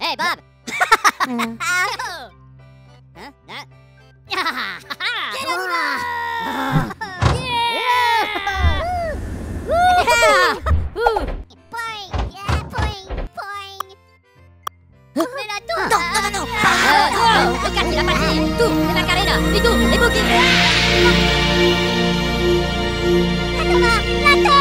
Hey, Bob. Huh? That? Get over yeah! Boing! Yeah, boing! Boing! Mira tú! No, no, no! ¡No! ¡Tú casi la parte! ¡Tú! ¡En la carrera! ¡Y tú! ¡El Buki! ¡La toma! ¡La toma!